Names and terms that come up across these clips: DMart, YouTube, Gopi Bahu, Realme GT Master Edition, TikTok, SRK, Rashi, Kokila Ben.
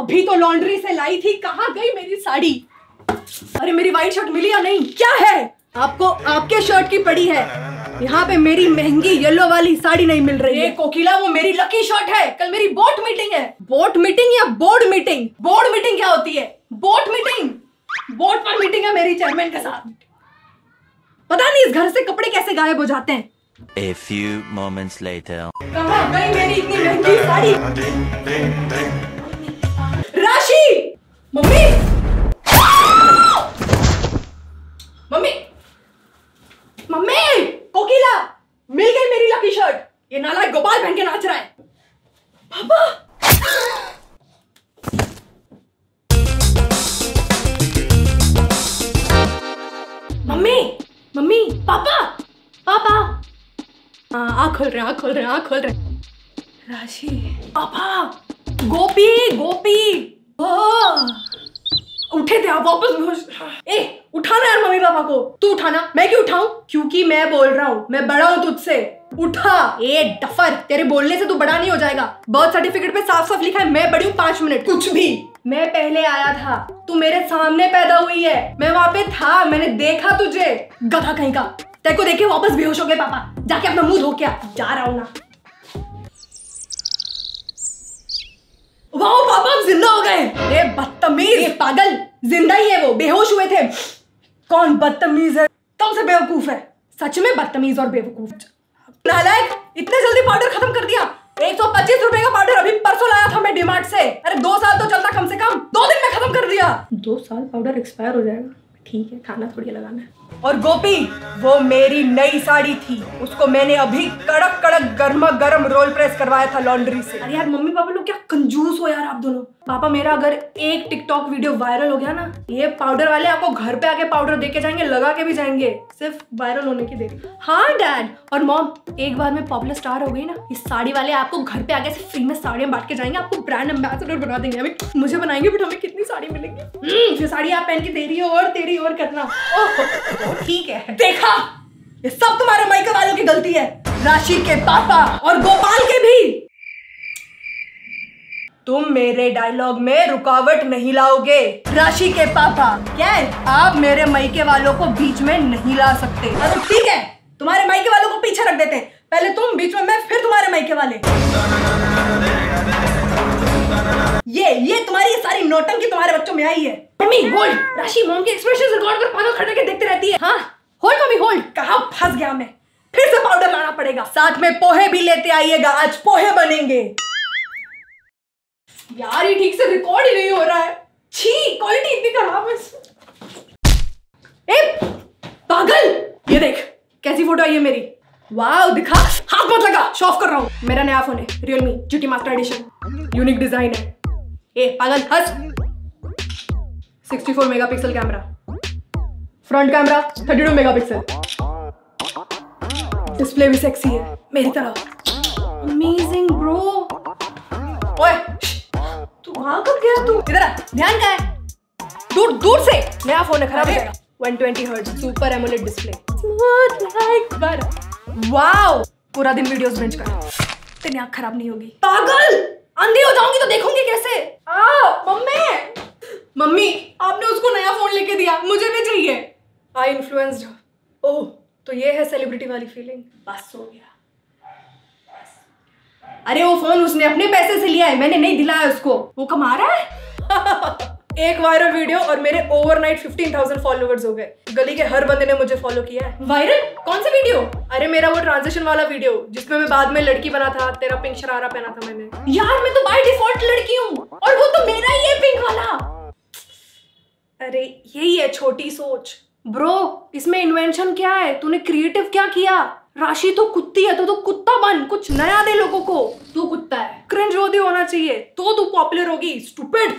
अभी तो लॉन्ड्री से लाई थी, कहाँ गई मेरी साड़ी? अरे मेरी व्हाइट शर्ट मिली या नहीं? क्या है आपको आपके शर्ट की पड़ी है? यहाँ पे मेरी महंगी येलो वाली साड़ी नहीं मिल रही है। कोकिला, वो मेरी लकी शर्ट है। कल मेरी बोर्ड मीटिंग है। बोर्ड मीटिंग या बोर्ड मीटिंग? बोर्ड मीटिंग क्या होती है? बोर्ड मीटिंग, बोर्ड पर मीटिंग है मेरी चेयरमैन के साथ। पता नहीं इस घर से कपड़े कैसे गायब हो जाते हैं। A few moments later. कहाँ गई मेरी इतनी महंगी sari? Rashi, mummy, mummy, mummy, Kokila, मिल गई मेरी लकी शर्ट। ये नालायक गोपाल बहन के नाच रहा है। पापा, मम्मी, मम्मी, पापा, पापा, आँख खोल रहे, आँख खोल रहे, आँख खोल रहे। राशि, पापा, गोपी, गोपी, उठे थे आप वापस। ए, उठाना यार मम्मी पापा को। तू उठाना, मैं क्यों उठाऊं? क्योंकि मैं बोल रहा हूँ, मैं बड़ा हूँ तुझसे। उठा। ए डफर, तेरे बोलने से तू बड़ा नहीं हो जाएगा। बर्थ सर्टिफिकेट पे साफ साफ लिखा है मैं बड़ी हूँ 5 मिनट। कुछ भी, मैं पहले आया था, तू मेरे सामने पैदा हुई है, मैं वहाँ पे था, मैंने देखा तुझे। गधा कहीं का, तेरे को देखे वापस बेहोश हो गए पापा। जाके अपना मुंह धो के आ, जा रहा हूँ ना। वाओ पापा, आप जिंदा हो गए। अरे बदतमीज, पागल, जिंदा ही है वो, बेहोश हुए थे। कौन बदतमीज है? तुमसे बेवकूफ है, सच में बदतमीज और बेवकूफ। नालायक, इतने जल्दी पाउडर खत्म कर दिया। 125 रुपए का पाउडर अभी परसों लाया था मैं डीमार्ट से। अरे 2 साल तो चलता कम से कम, 2 दिन में खत्म कर दिया। 2 साल पाउडर एक्सपायर हो जाएगा। ठीक है, खाना थोड़ी लगाना है। और गोपी, वो मेरी नई साड़ी थी, उसको मैंने अभी कड़क कड़क गर्मा गर्म रोल प्रेस करवाया था लॉन्ड्री से। अरे यार मम्मी पापा लोग क्या कंजूस हो यार आप दोनों। पापा, मेरा अगर एक टिकटॉक वीडियो वायरल हो गया ना, ये पाउडर वाले आपको घर पे आके पाउडर देके जाएंगे, लगा के भी जाएंगे, सिर्फ वायरल होने की देर। हाँ डैड और मॉम, एक बार मैं पॉपुलर स्टार हो गई ना, इस साड़ी वाले आपको घर पे आके फ्री में साड़ियाँ बांट के जाएंगे, आपको ब्रांड एम्बेसडर बना देंगे। अभी मुझे बनाएंगे, बट हमें कितनी साड़ी मिलेगी। ये साड़ी आप पहन के दे रही हो और तेरी और करना। ठीक है, देखा, ये सब तुम्हारे मायके वालों की गलती है। राशि के पापा और गोपाल के भी। तुम मेरे डायलॉग में रुकावट नहीं लाओगे। राशि के पापा, क्या है? आप मेरे मायके वालों को बीच में नहीं ला सकते। अरे ठीक है, तुम्हारे मायके वालों को पीछे रख देते हैं, पहले तुम, बीच में मैं, फिर तुम्हारे मायके वाले। ये तुम्हारी सारी नौटंकी तुम्हारे बच्चों में आई है। मम्मी होल्ड, राशि मॉम के एक्सप्रेशन रिकॉर्ड कर पागल खड़े के देखते रहती है। हाँ होल्ड मम्मी होल्ड। कहाँ फंस गया मैं? फिर से पाउडर लाना पड़ेगा, साथ में पोहे भी लेते आइएगा, आज पोहे बनेंगे। यार ये ठीक से रिकॉर्ड ही नहीं हो रहा है। छी, क्वालिटी इतनी खराब है। ए, पागल, ये देख कैसी फोटो आई है मेरी। वाव, दिखा, हाथ मत लगा, शो ऑफ कर रहा हूँ। मेरा नया फोन है Realme GT Master Edition, unique design है। ए पागल हंस। 64 megapixel camera, front camera 32 megapixel, display भी सेक्सी है मेरी तरह। Amazing bro. ओए वहाँ कब गया तू? इधर आ, ध्यान का है, दूर दूर से। नया फोन है, खराब हो जाएगा। 120 hertz super AMOLED display, smooth like butter. Wow, पूरा दिन वीडियोस बेंच कर, तेरी आँख खराब नहीं होगी। पागल, अंधी हो जाऊंगी तो देखूंगी कैसे। आ मम्मी, मम्मी आपने उसको नया फोन लेके दिया, मुझे भी चाहिए। आई इन्फ्लुएंस्ड। ओह, तो ये है सेलिब्रिटी वाली फीलिंग। बस हो गया। अरे वो फोन उसने अपने पैसे से लिया है, मैंने नहीं दिलाया उसको। वो कमा रहा है। एक वायरल वीडियो और मेरे ओवरनाइट 15,000 फॉलोअर्स हो गए। गली के हर बंदे ने मुझे फॉलो किया है। वायरल कौन सा वीडियो? अरे मेरा वो ट्रांजिशन वाला वीडियो जिसमें मैं बाद में लड़की बना था, तेरा पिंक शरारा पहना था मैंने। यार मैं तो बाय डिफॉल्ट लड़की हूँ, और वो तो मेरा ही है पिंक वाला। अरे यही है छोटी सोच ब्रो। इसमें इन्वेंशन क्या है? तूने क्रिएटिव क्या किया? राशि तो कुत्ती है, तो कुत्ता बन, कुछ नया दे लोगों को। तू कुत्ता है, क्रिंज रोधी होना चाहिए, तो तू पॉपुलर होगी, स्टूपिड।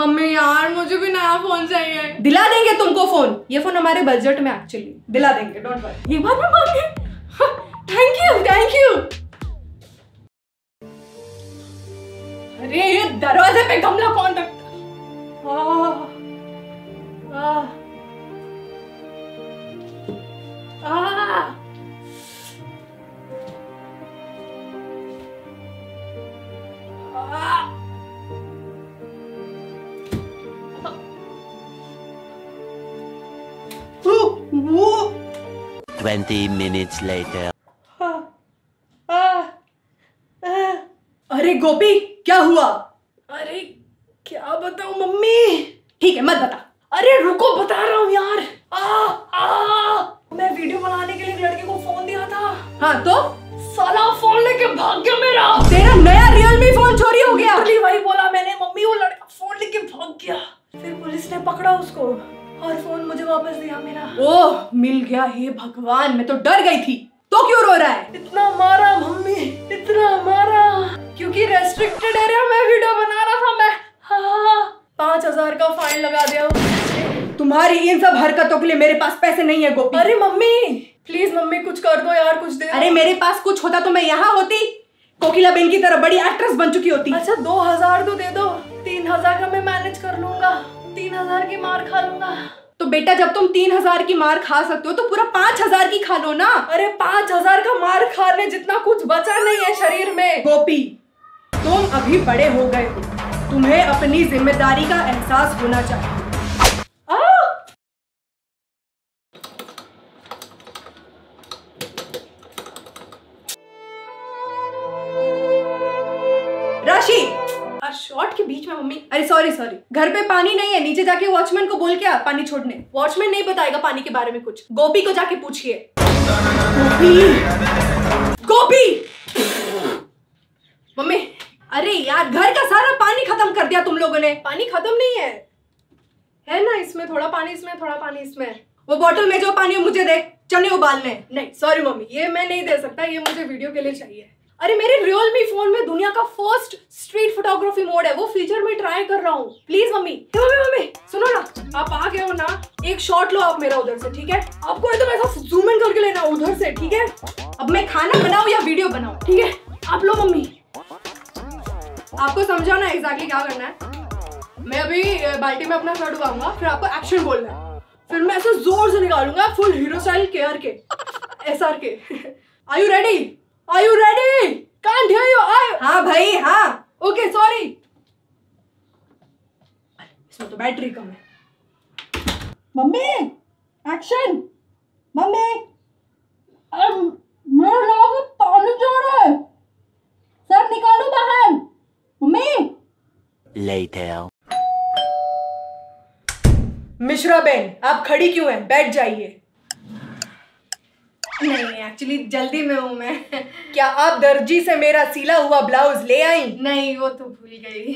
मम्मी यार मुझे भी नया फोन चाहिए। दिला देंगे तुमको फोन, ये फोन हमारे बजट में एक्चुअली, दिला देंगे, डोंट वरी। ये बात मैं मान गई। Thank you, thank you. अरे ये दरवाजे पे गमला कौन रखता? वो 20 minutes later. अरे गोपी क्या हुआ? अरे क्या बताऊं मम्मी। ठीक है मत बता। अरे रुको बता रहा हूँ यार। मैं वीडियो बनाने के लिए एक लड़के को फोन दिया था। हाँ तो साला फोन लेके भाग गया मेरा। तेरा नया Realme फोन चोरी हो गया। वही बोला मैंने मम्मी, वो लड़का फोन लेके भाग गया। फिर पुलिस ने पकड़ा उसको और फोन मुझे वापस दिया मेरा। ओह मिल गया, हे भगवान मैं तो डर गई थी। तो क्यों रो रहा है? इतना मारा मम्मी, इतना मारा क्योंकि रेस्ट्रिक्टेड एरिया में वीडियो बना रहा था मैं। हाँ 5000 का फाइन लगा दिया। तुम्हारी इन सब हरकतों के लिए मेरे पास पैसे नहीं है गोपी। अरे मम्मी प्लीज मम्मी कुछ कर दो यार, कुछ दे। अरे मेरे पास कुछ होता तो मैं यहाँ होती, कोकिला बेन की तरह बड़ी एक्ट्रेस बन चुकी होती। अच्छा 2000 तो दे दो, 3000 का मैं मैनेज कर लूंगा, 3000 की मार खा लूंगा। तो बेटा जब तुम 3000 की मार खा सकते हो तो पूरा 5000 की खा लो ना। अरे 5000 का मार खाने जितना कुछ बचा नहीं है शरीर में। गोपी तुम अभी बड़े हो गए हो, तुम्हें अपनी जिम्मेदारी का एहसास होना चाहिए। राशि शॉट के बीच में मम्मी। अरे सॉरी सॉरी, घर पे पानी नहीं है, नीचे जाके वॉचमैन को बोल के आ पानी छोड़ने। वॉचमैन नहीं बताएगा पानी के बारे में कुछ, गोपी को जाके पूछिए। गोपी मम्मी अरे यार घर का सारा पानी खत्म कर दिया तुम लोगों ने। पानी खत्म नहीं है, है ना, इसमें थोड़ा पानी, इसमें थोड़ा पानी, इसमें। वो बोतल में जो पानी मुझे दे, चने उबालने। नहीं सॉरी मम्मी ये मैं नहीं दे सकता, ये मुझे वीडियो के लिए चाहिए। अरे मेरे Realme फोन में दुनिया का फर्स्ट स्ट्रीट फोटोग्राफी मोड है, वो फीचर मैं ट्राई कर रहा हूँ। Please mummy. मम्मी मम्मी सुनो ना, आप आ गए हो ना, एक शॉट लो आप मेरा उधर से, ठीक है? आपको एकदम ऐसा ज़ूम इन करके लेना उधर से, ठीक है? अब मैं खाना बनाऊँ या वीडियो बनाऊँ, ठीक है? आप लो मम्मी। आपको समझाओ ना एग्जैक्टली क्या करना है। मैं अभी बाल्टी में अपना शॉट उगाऊंगा, फिर आपको एक्शन बोलना है, फिर मैं ऐसे जोर से निकालूंगा फुल हीरो स्टाइल केयर के SRK। Are you ready? Are you ready? Can't hear you. हाँ भाई हाँ, ओके सॉरी। इसमें तो बैटरी कम है। Mummy action. मम्मी मेरे नाक में पानी चढ़ रहा है, सर निकालो बाहर। Mummy Later. मिश्रा बहन आप खड़ी क्यों हैं, बैठ जाइए। नहीं एक्चुअली जल्दी में हूँ मैं। क्या आप दर्जी से मेरा सिला हुआ ब्लाउज ले आई? नहीं वो तो भूल गई।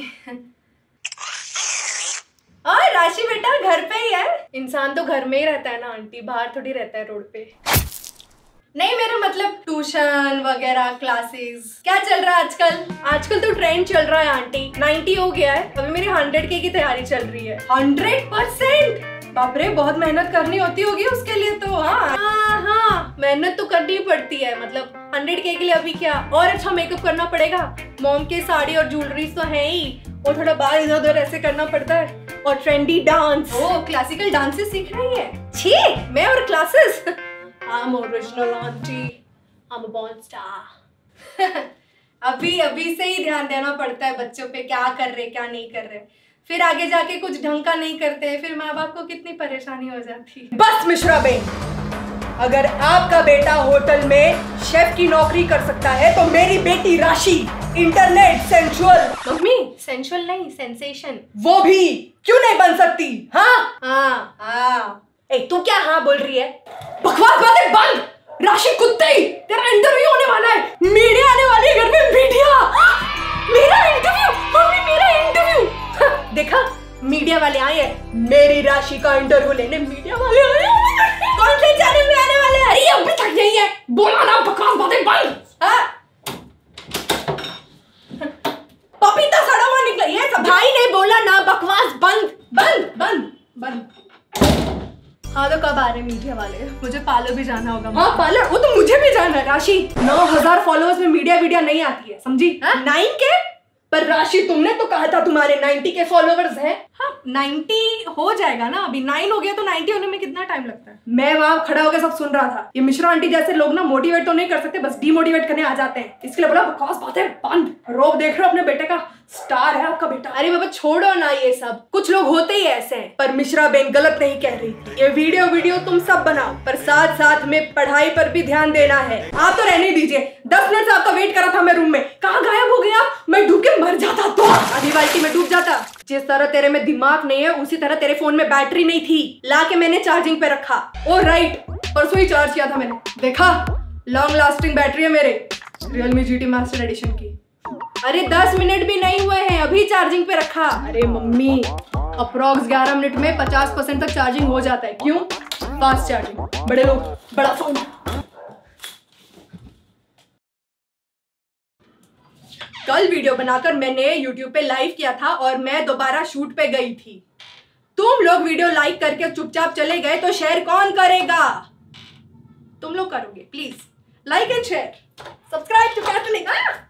और राशि बेटा घर पे ही है। इंसान तो घर में ही रहता है ना आंटी, बाहर थोड़ी रहता है रोड पे। नहीं मेरा मतलब ट्यूशन वगैरह क्लासेस। क्या चल रहा है आजकल? आजकल तो ट्रेंड चल रहा है आंटी, 90 हो गया है, अभी मेरी 100K की तैयारी चल रही है। 100%? बाप रे बहुत मेहनत करनी होती होगी उसके लिए तो। हाँ मेहनत तो करनी पड़ती है, मतलब 100K के लिए अभी क्या और अच्छा मेकअप करना पड़ेगा। मॉम के साड़ी और ज्वेलरी तो है ही, और थोड़ा बाल इधर उधर ऐसे करना पड़ता है, और ट्रेंडी डांस। ओ क्लासिकल डांसेस सीख रही है? छी मैं और classes. I am original aunty, I am a born star. अभी अभी से ही ध्यान देना पड़ता है बच्चों पे, क्या कर रहे क्या नहीं कर रहे, फिर आगे जाके कुछ ढंग का नहीं करते हैं, फिर माँ बाप को कितनी परेशानी हो जाती है। बस मिश्रा बहन, अगर आपका बेटा होटल में शेफ की नौकरी कर सकता है तो मेरी बेटी राशि इंटरनेट सेंसुअल। मम्मी सेंसुअल नहीं सेंसेशन। वो भी क्यों नहीं बन सकती? हाँ हाँ हाँ। ए तू क्या हाँ बोल रही है? बकवास बातें बंद। राशि कुत्ते, तेरा इंटरव्यू होने वाला है। मीडिया आने वाली घर में, मीडिया। मेरा इंटरव्यू? मम्मी मेरा इंटरव्यू? देखा मीडिया वाले आए हैं मेरी राशि का इंटरव्यू लेने। मीडिया वाले आए हैं, कौन से चैनल में आने वाले हैं? अरे अभी तक यही है, बोला ना बकवास बातें बंद। पपीता सड़ा हुआ निकला, ये सब भाई ने बोला ना बकवास बंद बंद बंद बंद। हाँ तो कब आ रहे मीडिया वाले? मुझे पार्लर भी जाना होगा। हाँ पार्लर, वो तो मुझे भी जाना है राशि। 9000 फॉलोअर्स में मीडिया वीडिया नहीं आती है समझी। 9K पर राशि तुमने तो कहा था तुम्हारे 90 के फॉलोअर्स हैं। हाँ 90 हो जाएगा ना, अभी 9 हो गया तो 90 होने में कितना टाइम लगता है। मैं वहां खड़ा होकर सब सुन रहा था। ये मिश्रा आंटी जैसे लोग ना मोटिवेट तो नहीं कर सकते, बस डीमोटिवेट करने आ जाते हैं। इसके लिए बड़ा बकवास बात है, बंद रोब। देख रहे हो अपने बेटे का स्टार है आपका बेटा। अरे बाबा छोड़ो ना ये सब, कुछ लोग होते ही ऐसे हैं। पर मिश्रा बेन गलत नहीं कह रही। ये वीडियो तुम सब बनाओ, पर साथ साथ में पढ़ाई पर भी ध्यान देना है। आप तो रहने दीजिए, 10 मिनट से आपका वेट करा था मैं रूम में, कहाँ गायब हो गया। मैं डूब के मर जाता तो, अभी बाल्टी में डूब जाता। जिस तरह तेरे में दिमाग नहीं है उसी तरह तेरे फोन में बैटरी नहीं थी, ला के मैंने चार्जिंग पे रखा। ओ राइट, परसों ही चार्ज किया था मैंने, देखा लॉन्ग लास्टिंग बैटरी है मेरे Realme GT Master Edition की। अरे 10 मिनट भी नहीं हुए हैं, अभी चार्जिंग पे रखा। अरे मम्मी अप्रोक्स 11 मिनट में 50% तक चार्जिंग हो जाता है। क्यों? Fast charging. बड़े लोग बड़ा फोन। कल वीडियो बनाकर मैंने YouTube पे लाइव किया था और मैं दोबारा शूट पे गई थी। तुम लोग वीडियो लाइक करके चुपचाप चले गए तो शेयर कौन करेगा? तुम लोग करोगे। Please like and share, subscribe to channel.